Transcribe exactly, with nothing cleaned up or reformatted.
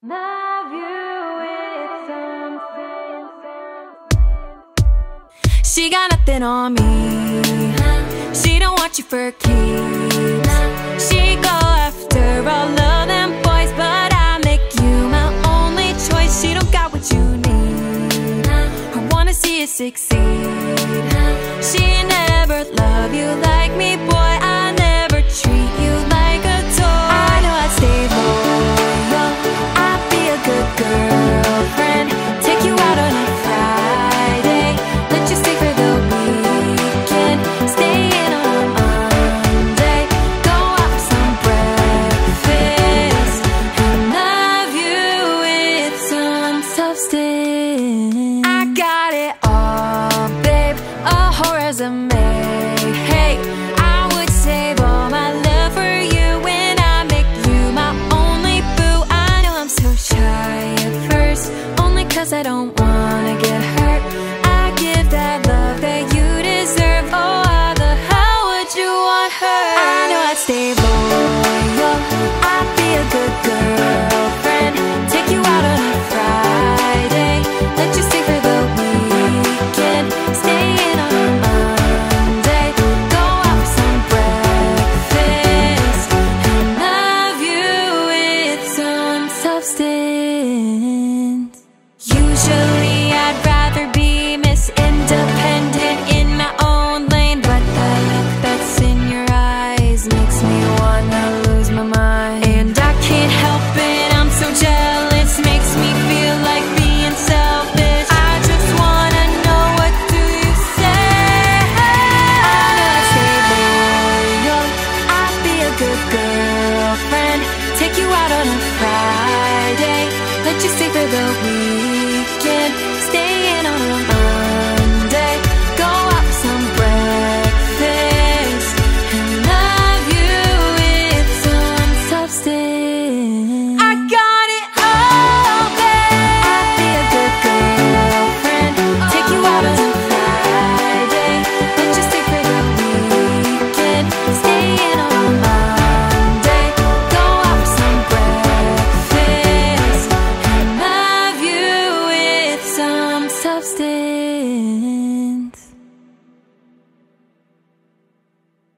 Love you with substance. She got nothing on me. She don't want you for keeps. She go after all of them boys, but I make you my only choice. She don't got what you need. I wanna see you succeed. She never love you like me, boy. I never treat you like a toy. I know I'd stay loyal. I'd be a good girlfriend. Take you out on a Friday. Let you stay for the weekend. Stay in on a Monday. Go out for some breakfast. And love you with some substance. I got it all, babe. A whole resume. Hey, I would save all my love for you when I make you my only boo. I know I'm so shy at first, only cause I don't wanna get hurt. I give that love that you deserve. Oh, how the hell would you want her? I know I'd stay